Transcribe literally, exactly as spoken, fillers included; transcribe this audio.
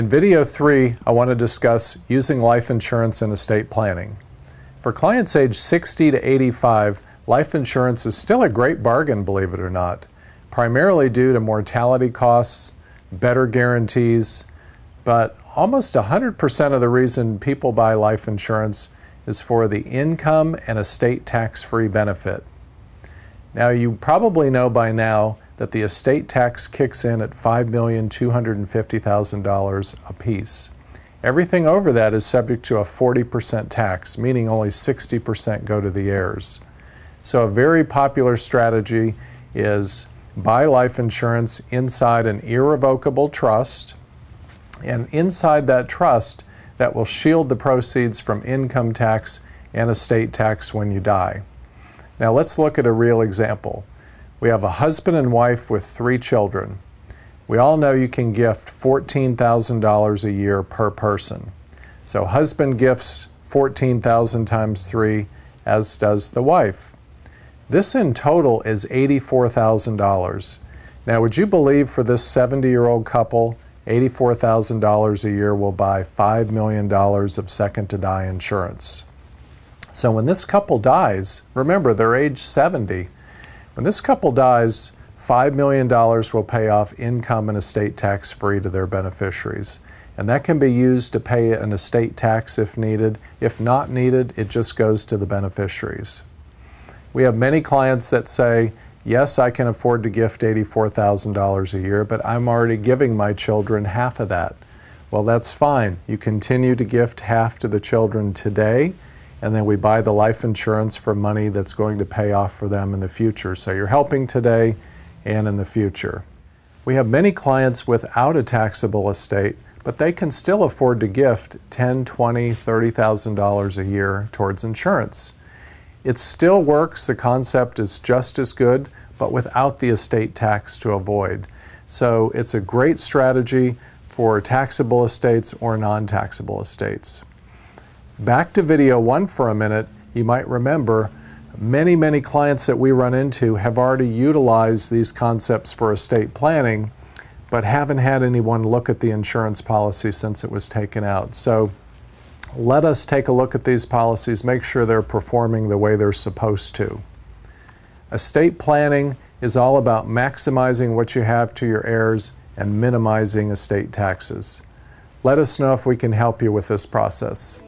In video three, I want to discuss using life insurance in estate planning. For clients age sixty to eighty-five, life insurance is still a great bargain, believe it or not, primarily due to mortality costs, better guarantees, but almost one hundred percent of the reason people buy life insurance is for the income and estate tax-free benefit. Now, you probably know by now that the estate tax kicks in at five million two hundred fifty thousand dollars apiece. Everything over that is subject to a forty percent tax, meaning only sixty percent go to the heirs. So a very popular strategy is buy life insurance inside an irrevocable trust, and inside that trust that will shield the proceeds from income tax and estate tax when you die. Now let's look at a real example. We have a husband and wife with three children. We all know you can gift fourteen thousand dollars a year per person. So husband gifts fourteen thousand times three, as does the wife. This in total is eighty-four thousand dollars. Now, would you believe for this seventy-year-old couple, eighty-four thousand dollars a year will buy five million dollars of second-to-die insurance? So when this couple dies, remember, they're age seventy. When this couple dies, five million dollars will pay off income and estate tax free to their beneficiaries. And that can be used to pay an estate tax if needed. If not needed, it just goes to the beneficiaries. We have many clients that say, yes, I can afford to gift eighty-four thousand dollars a year, but I'm already giving my children half of that. Well, that's fine. You continue to gift half to the children today, and then we buy the life insurance for money that's going to pay off for them in the future. So you're helping today and in the future. We have many clients without a taxable estate, but they can still afford to gift ten thousand, twenty thousand, thirty thousand dollars a year towards insurance. It still works. The concept is just as good, but without the estate tax to avoid. So it's a great strategy for taxable estates or non-taxable estates. Back to video one for a minute. You might remember many, many clients that we run into have already utilized these concepts for estate planning, but haven't had anyone look at the insurance policy since it was taken out. So let us take a look at these policies, make sure they're performing the way they're supposed to. Estate planning is all about maximizing what you have to your heirs and minimizing estate taxes. Let us know if we can help you with this process.